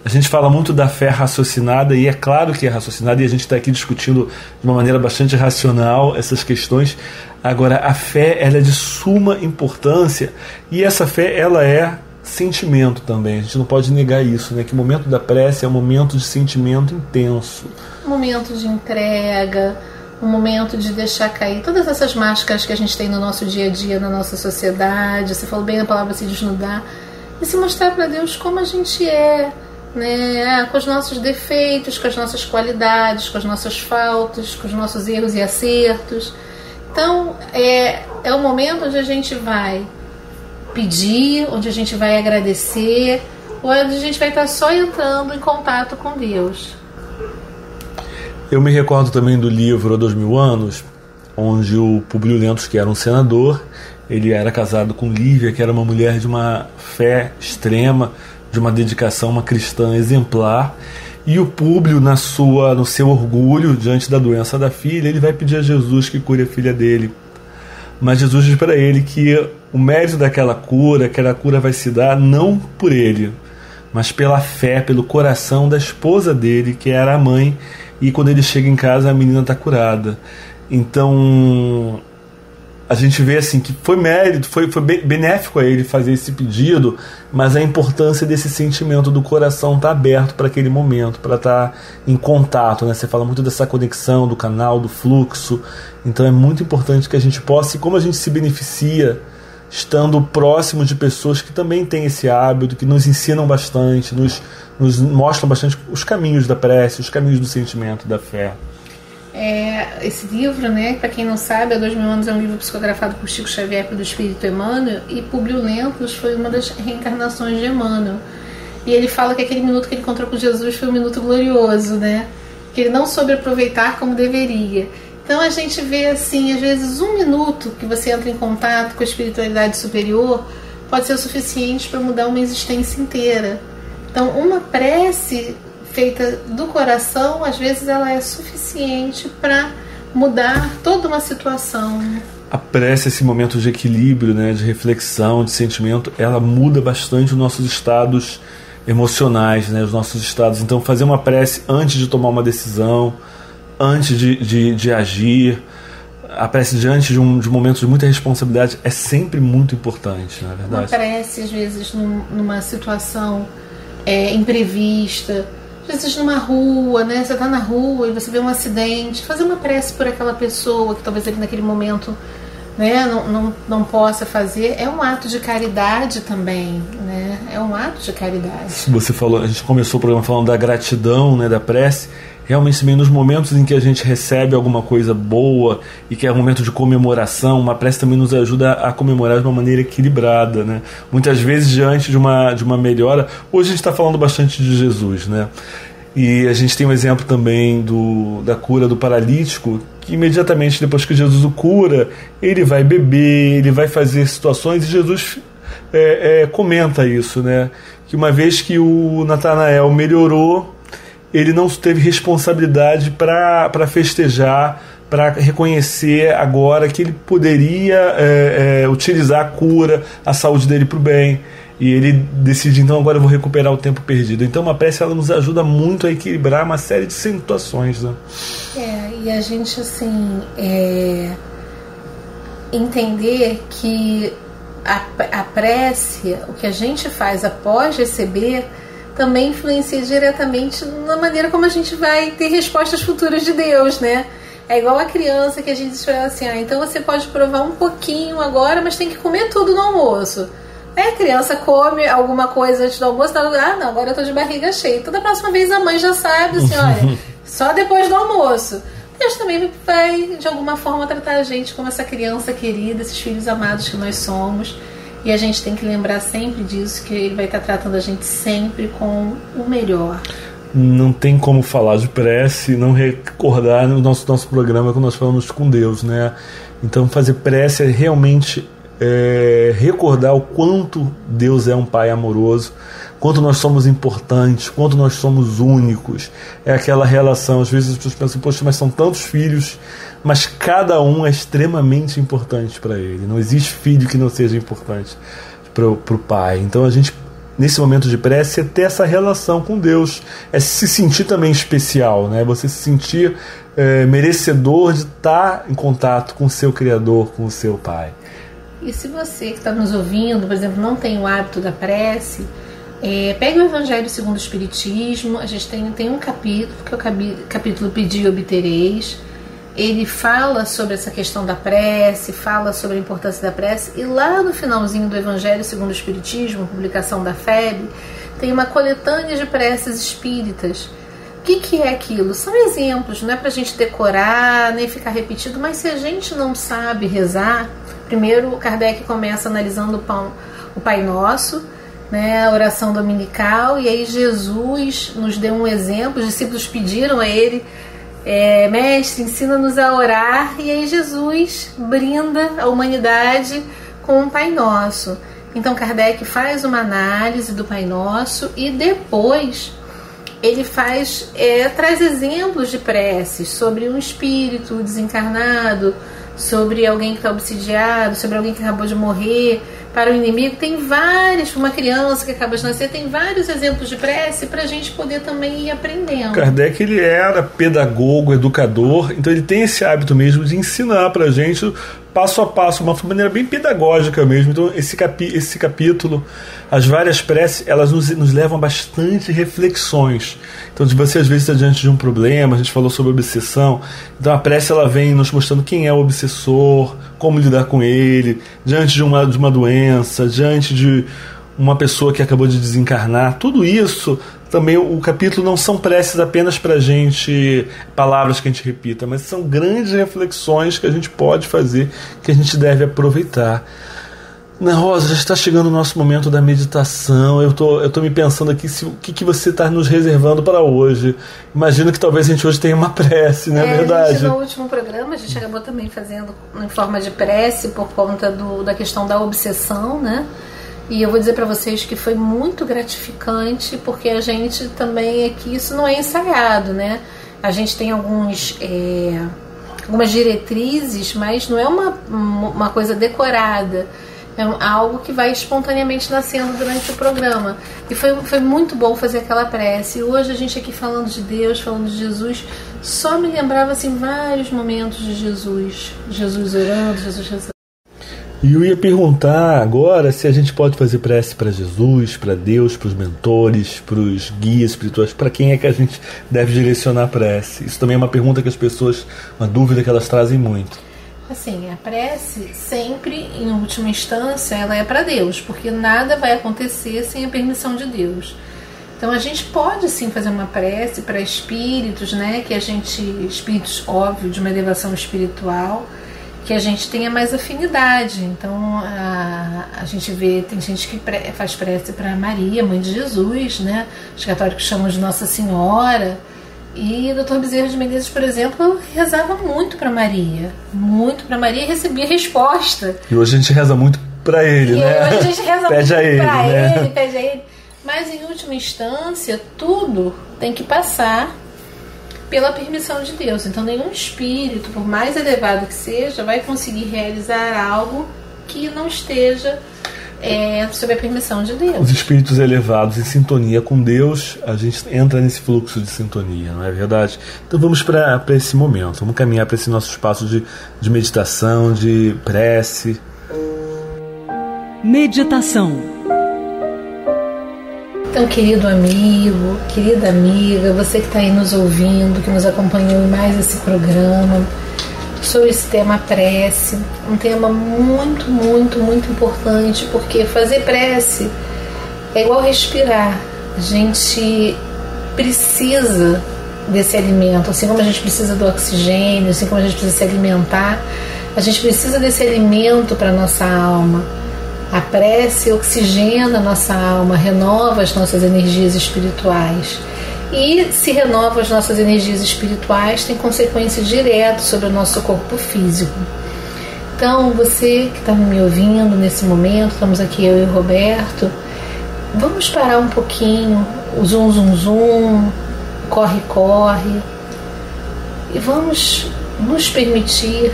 A gente fala muito da fé raciocinada, e é claro que é raciocinada, e a gente está aqui discutindo de uma maneira bastante racional essas questões. Agora, a fé ela é de suma importância, e essa fé ela é sentimento também. A gente não pode negar isso, né? Que o momento da prece é um momento de sentimento intenso. Um momento de entrega, um momento de deixar cair todas essas máscaras que a gente tem no nosso dia a dia, na nossa sociedade. Você falou bem a palavra se desnudar, e se mostrar para Deus como a gente é. Né? Com os nossos defeitos, com as nossas qualidades, com as nossas faltas, com os nossos erros e acertos. Então é, é o momento onde a gente vai pedir, onde a gente vai agradecer, onde a gente vai estar só entrando em contato com Deus. Eu me recordo também do livro Há Dois Mil Anos, onde o Publio Lentus, que era um senador, ele era casado com Lívia, que era uma mulher de uma fé extrema, de uma dedicação, uma cristã exemplar, e o Públio, na sua, no seu orgulho, diante da doença da filha, ele vai pedir a Jesus que cure a filha dele. Mas Jesus diz para ele que o mérito daquela cura, aquela cura vai se dar não por ele, mas pela fé, pelo coração da esposa dele, que era a mãe, e quando ele chega em casa a menina está curada. Então a gente vê assim que foi mérito, foi, foi benéfico a ele fazer esse pedido, mas a importância desse sentimento do coração estar aberto para aquele momento, para estar em contato, né? Você fala muito dessa conexão, do canal, do fluxo. Então é muito importante que a gente possa, e como a gente se beneficia estando próximo de pessoas que também têm esse hábito, que nos ensinam bastante, nos, nos mostram bastante os caminhos da prece, os caminhos do sentimento, da fé. É, esse livro, né, para quem não sabe, Há Dois Mil Anos é um livro psicografado por Chico Xavier, pelo espírito Emmanuel, e Publio Lentus foi uma das reencarnações de Emmanuel. E ele fala que aquele minuto que ele encontrou com Jesus foi um minuto glorioso, né? Que ele não soube aproveitar como deveria. Então a gente vê assim, às vezes um minuto que você entra em contato com a espiritualidade superior pode ser o suficiente para mudar uma existência inteira. Então uma prece feita do coração, às vezes ela é suficiente para mudar toda uma situação. A prece, esse momento de equilíbrio, né, de reflexão, de sentimento, ela muda bastante os nossos estados emocionais, né, os nossos estados. Então fazer uma prece antes de tomar uma decisão, antes de, de, de agir, a prece diante de um, de um momento de muita responsabilidade é sempre muito importante, na verdade. Uma prece, às vezes, num, numa situação é, imprevista, às vezes numa rua, né? Você está na rua e você vê um acidente, fazer uma prece por aquela pessoa que talvez ele naquele momento, né, não, não, não possa fazer, é um ato de caridade também, né? É um ato de caridade. Você falou, a gente começou o programa falando da gratidão, né, da prece. Realmente também nos momentos em que a gente recebe alguma coisa boa e que é um momento de comemoração, uma prece também nos ajuda a comemorar de uma maneira equilibrada, né? Muitas vezes diante de uma, de uma melhora. Hoje a gente está falando bastante de Jesus, né? E a gente tem um exemplo também do, da cura do paralítico, que imediatamente depois que Jesus o cura, ele vai beber, ele vai fazer situações, e Jesus é, é, comenta isso, né? Que uma vez que o Natanael melhorou, ele não teve responsabilidade para festejar, para reconhecer agora que ele poderia é, é, utilizar a cura, a saúde dele para o bem. E ele decide, então agora eu vou recuperar o tempo perdido. Então uma prece ela nos ajuda muito a equilibrar uma série de situações. Né? É, e a gente assim, é, entender que a, a prece, o que a gente faz após receber, também influencia diretamente na maneira como a gente vai ter respostas futuras de Deus, né? É igual a criança que a gente fala assim, ah, então você pode provar um pouquinho agora, mas tem que comer tudo no almoço. Aí a criança come alguma coisa antes do almoço, ela fala, ah, não, agora eu tô de barriga cheia. Então da próxima vez a mãe já sabe, assim, olha, só depois do almoço. Deus também vai, de alguma forma, tratar a gente como essa criança querida, esses filhos amados que nós somos. E a gente tem que lembrar sempre disso, que ele vai estar tratando a gente sempre com o melhor. Não tem como falar de prece e não recordar no nosso, nosso programa quando nós falamos com Deus, né? Então fazer prece é realmente é, recordar o quanto Deus é um Pai amoroso, quanto nós somos importantes, quanto nós somos únicos. É aquela relação, às vezes as pessoas pensam, poxa, mas são tantos filhos, mas cada um é extremamente importante para ele. Não existe filho que não seja importante para o pai. Então a gente, nesse momento de prece, é ter essa relação com Deus, é se sentir também especial, né? Você se sentir é, merecedor de estar em contato com o seu Criador, com o seu Pai. E se você que está nos ouvindo, por exemplo, não tem o hábito da prece, É, pegue o Evangelho segundo o Espiritismo. A gente tem, tem um capítulo, que é o capítulo Pedi e Obtereis. Ele fala sobre essa questão da prece, fala sobre a importância da prece, e lá no finalzinho do Evangelho segundo o Espiritismo, publicação da F E B, tem uma coletânea de preces espíritas. O que, que é aquilo? São exemplos, não é pra gente decorar, nem ficar repetido, mas se a gente não sabe rezar, primeiro o Kardec começa analisando o, pão, o Pai Nosso, né, a oração dominical, e aí Jesus nos deu um exemplo, os discípulos pediram a ele, é, mestre, ensina-nos a orar, e aí Jesus brinda a humanidade com o Pai Nosso. Então Kardec faz uma análise do Pai Nosso e depois ele faz, é, traz exemplos de preces sobre um espírito desencarnado, sobre alguém que está obsidiado, sobre alguém que acabou de morrer, para o inimigo, tem vários, uma criança que acaba de nascer, tem vários exemplos de prece para a gente poder também ir aprendendo. Kardec, ele era pedagogo, educador, então ele tem esse hábito mesmo de ensinar para a gente passo a passo, uma maneira bem pedagógica mesmo. Então esse, capi, esse capítulo, as várias preces, elas nos, nos levam a bastante reflexões. Então se você às vezes está diante de um problema, a gente falou sobre obsessão, então a prece ela vem nos mostrando quem é o obsessor, como lidar com ele, diante de uma, de uma doença, diante de uma pessoa que acabou de desencarnar, tudo isso. Também o capítulo não são preces apenas para gente, palavras que a gente repita, mas são grandes reflexões que a gente pode fazer, que a gente deve aproveitar. Ana Rosa, já está chegando o nosso momento da meditação. Eu tô, eu tô me pensando aqui se, o que, que você está nos reservando para hoje. Imagino que talvez a gente hoje tenha uma prece, não é, é verdade? A gente, no último programa, a gente acabou também fazendo em forma de prece por conta do, da questão da obsessão, né? E eu vou dizer para vocês que foi muito gratificante, porque a gente também aqui, isso não é ensaiado, né? A gente tem alguns... É, algumas diretrizes, mas não é uma, uma coisa decorada. É algo que vai espontaneamente nascendo durante o programa. E foi, foi muito bom fazer aquela prece. E hoje a gente aqui falando de Deus, falando de Jesus, só me lembrava assim, vários momentos de Jesus. Jesus orando, Jesus rezando. E eu ia perguntar agora se a gente pode fazer prece para Jesus, para Deus, para os mentores, para os guias espirituais, para quem é que a gente deve direcionar a prece. Isso também é uma pergunta que as pessoas, uma dúvida que elas trazem muito. Assim, a prece sempre, em última instância, ela é para Deus, porque nada vai acontecer sem a permissão de Deus. Então a gente pode sim fazer uma prece para espíritos, né, que a gente, espíritos óbvio, de uma elevação espiritual, que a gente tenha mais afinidade. Então a, a gente vê, tem gente que pre, faz prece para Maria, mãe de Jesus, né, os católicos chamam de Nossa Senhora. E o doutor Bezerro de Menezes, por exemplo, rezava muito para Maria, muito para Maria e recebia resposta. E hoje a gente reza muito para ele, e né? Hoje a gente reza pede muito para ele, né? ele, pede a ele. Mas em última instância, tudo tem que passar pela permissão de Deus. Então nenhum espírito, por mais elevado que seja, vai conseguir realizar algo que não esteja... É, sob a permissão de Deus. Os espíritos elevados em sintonia com Deus, a gente entra nesse fluxo de sintonia, não é verdade? Então vamos para esse momento, vamos caminhar para esse nosso espaço de, de meditação, de prece. Meditação. Então, querido amigo, querida amiga, você que está aí nos ouvindo, que nos acompanhou em mais esse programa, sobre esse tema prece, um tema muito, muito, muito importante, porque fazer prece é igual respirar. A gente precisa desse alimento, assim como a gente precisa do oxigênio, assim como a gente precisa se alimentar, a gente precisa desse alimento para a nossa alma. A prece oxigena a nossa alma, renova as nossas energias espirituais. E se renova as nossas energias espirituais, tem consequência direta sobre o nosso corpo físico. Então, você que está me ouvindo nesse momento, estamos aqui eu e o Roberto, vamos parar um pouquinho, o zoom, zoom, zoom, corre, corre, e vamos nos permitir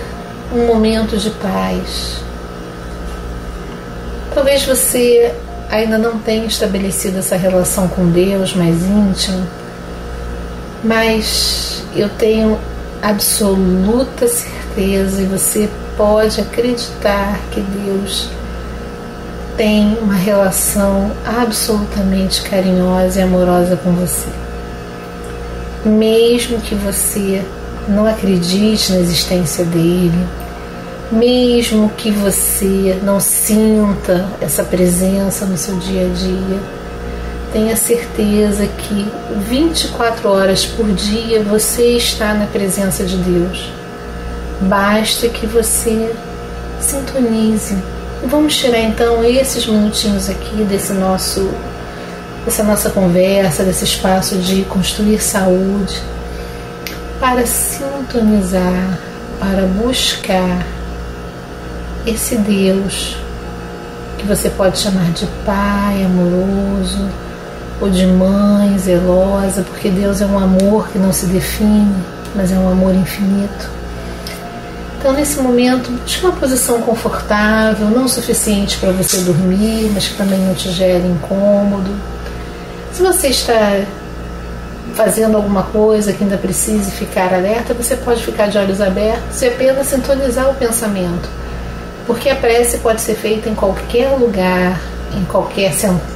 um momento de paz. Talvez você ainda não tenha estabelecido essa relação com Deus mais íntima, mas eu tenho absoluta certeza, e você pode acreditar, que Deus tem uma relação absolutamente carinhosa e amorosa com você. Mesmo que você não acredite na existência dele, mesmo que você não sinta essa presença no seu dia a dia, tenha certeza que vinte e quatro horas por dia você está na presença de Deus. Basta que você sintonize. Vamos tirar então esses minutinhos aqui desse nosso, dessa nossa conversa, desse espaço de construir saúde, para sintonizar, para buscar esse Deus que você pode chamar de Pai amoroso, ou de mãe zelosa, porque Deus é um amor que não se define, mas é um amor infinito. Então, nesse momento, busque uma posição confortável, não suficiente para você dormir, mas que também não te gere incômodo. Se você está fazendo alguma coisa que ainda precise ficar alerta, você pode ficar de olhos abertos e apenas sintonizar o pensamento, porque a prece pode ser feita em qualquer lugar, em qualquer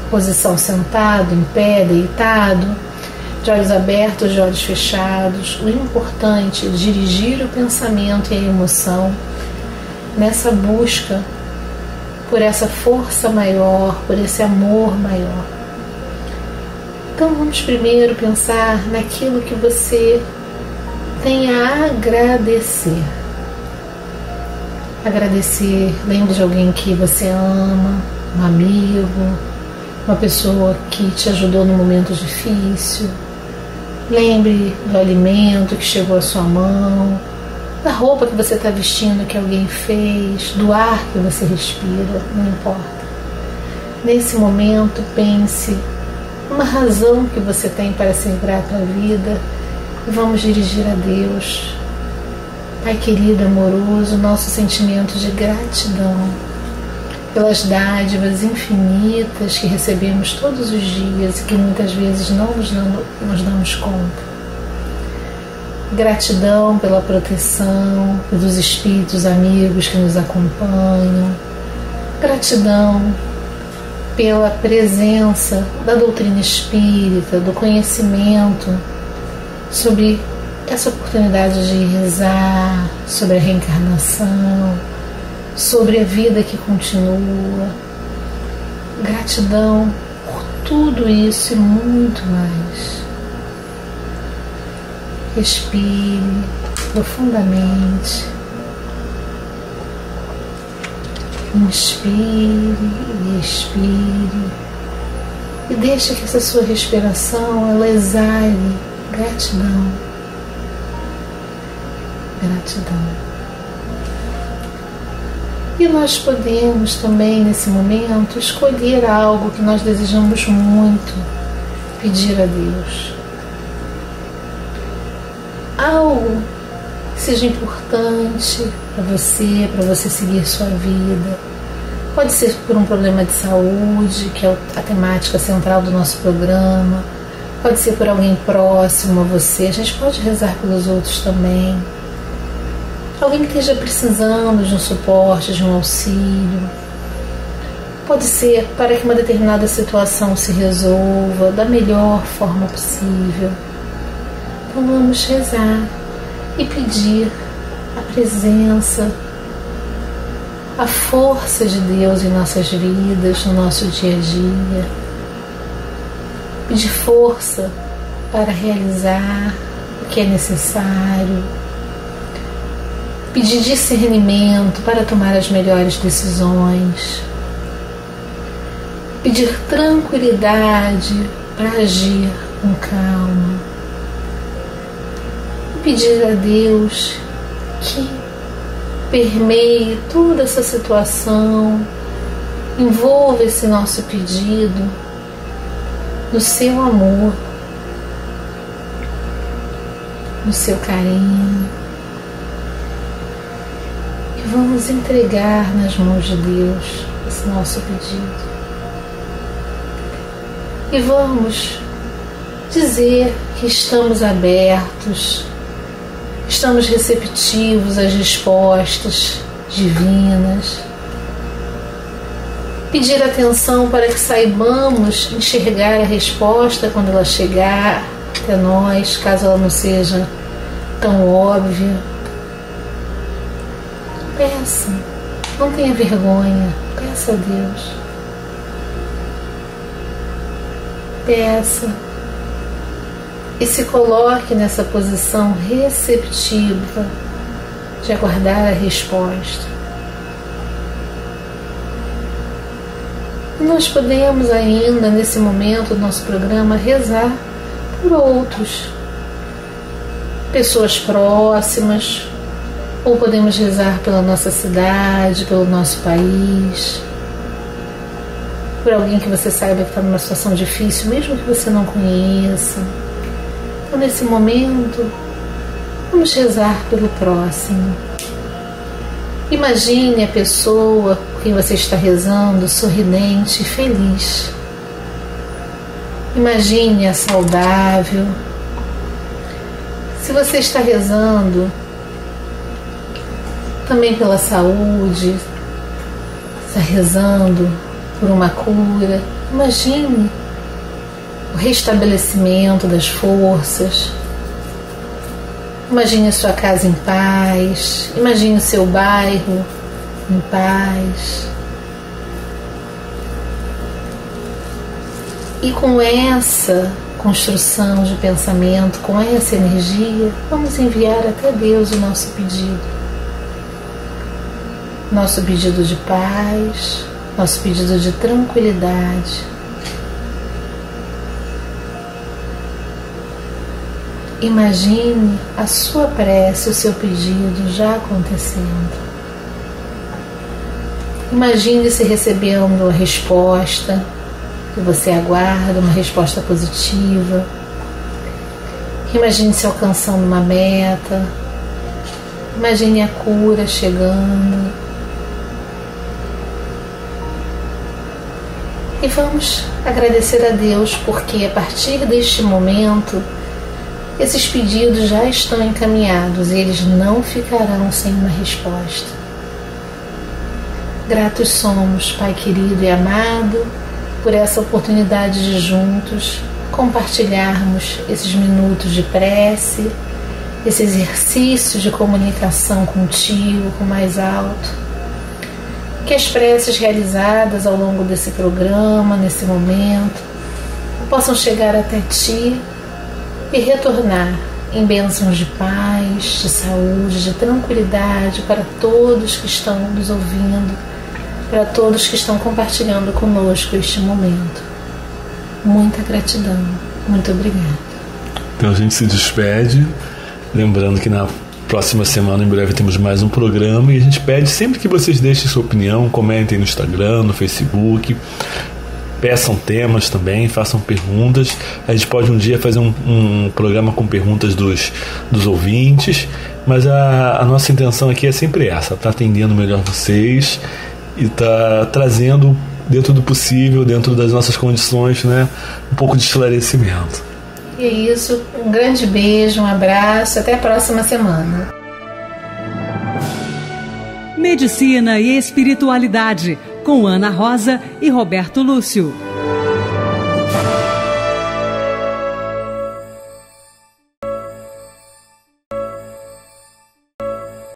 posição, sentado, em pé, deitado, de olhos abertos, de olhos fechados. O importante é dirigir o pensamento e a emoção nessa busca por essa força maior, por esse amor maior. Então vamos primeiro pensar naquilo que você tem a agradecer. agradecer. Lembre de alguém que você ama, um amigo, uma pessoa que te ajudou num momento difícil. Lembre do alimento que chegou à sua mão, da roupa que você está vestindo que alguém fez, do ar que você respira, não importa. Nesse momento, pense uma razão que você tem para ser grato à vida e vamos dirigir a Deus. Pai querido, amoroso, nosso sentimento de gratidão pelas dádivas infinitas que recebemos todos os dias e que muitas vezes não nos damos conta. Gratidão pela proteção dos espíritos amigos que nos acompanham. Gratidão pela presença da doutrina espírita, do conhecimento sobre essa oportunidade de rezar, sobre a reencarnação, sobre a vida que continua. Gratidão por tudo isso e muito mais. Respire profundamente, inspire e expire e deixe que essa sua respiração ela exale gratidão, gratidão. E nós podemos também nesse momento escolher algo que nós desejamos muito pedir a Deus. Algo que seja importante para você, para você seguir sua vida. Pode ser por um problema de saúde, que é a temática central do nosso programa. Pode ser por alguém próximo a você. A gente pode rezar pelos outros também. Alguém que esteja precisando de um suporte, de um auxílio. Pode ser para que uma determinada situação se resolva da melhor forma possível. Então vamos rezar e pedir a presença, a força de Deus em nossas vidas, no nosso dia a dia. Pedir força para realizar o que é necessário. Pedir discernimento para tomar as melhores decisões. Pedir tranquilidade para agir com calma. Pedir a Deus que permeie toda essa situação, envolva esse nosso pedido no seu amor, no seu carinho. E vamos entregar nas mãos de Deus esse nosso pedido. E vamos dizer que estamos abertos, estamos receptivos às respostas divinas. Pedir atenção para que saibamos enxergar a resposta quando ela chegar até nós, caso ela não seja tão óbvia. Peça, não tenha vergonha, peça a Deus. Peça. E se coloque nessa posição receptiva de aguardar a resposta. Nós podemos ainda, nesse momento do nosso programa, rezar por outros, pessoas próximas, ou podemos rezar pela nossa cidade, pelo nosso país, por alguém que você saiba que está numa situação difícil, mesmo que você não conheça. Então, nesse momento, vamos rezar pelo próximo. Imagine a pessoa por quem você está rezando, sorridente e feliz. Imagine-a saudável. Se você está rezando também pela saúde, está rezando por uma cura, imagine o restabelecimento das forças. Imagine a sua casa em paz. Imagine o seu bairro em paz. E com essa construção de pensamento, com essa energia, vamos enviar até Deus o nosso pedido. nosso pedido de paz, nosso pedido de tranquilidade. Imagine a sua prece, o seu pedido já acontecendo. Imagine-se recebendo a resposta que você aguarda, uma resposta positiva. Imagine-se alcançando uma meta. Imagine a cura chegando. E vamos agradecer a Deus, porque a partir deste momento, esses pedidos já estão encaminhados e eles não ficarão sem uma resposta. Gratos somos, Pai querido e amado, por essa oportunidade de juntos compartilharmos esses minutos de prece, esse exercício de comunicação contigo, com o mais alto. Que as preces realizadas ao longo desse programa, nesse momento, possam chegar até Ti e retornar em bênçãos de paz, de saúde, de tranquilidade para todos que estão nos ouvindo, para todos que estão compartilhando conosco este momento. Muita gratidão. Muito obrigada. Então a gente se despede, lembrando que na próxima semana, em breve, temos mais um programa, e a gente pede sempre que vocês deixem sua opinião, comentem no Instagram, no Facebook, peçam temas também, façam perguntas. A gente pode um dia fazer um, um programa com perguntas dos, dos ouvintes, mas a, a nossa intenção aqui é sempre essa, tá atendendo melhor vocês e tá trazendo, dentro do possível, dentro das nossas condições, né, um pouco de esclarecimento. E é isso, um grande beijo, um abraço, até a próxima semana. Medicina e Espiritualidade, com Ana Rosa e Roberto Lúcio.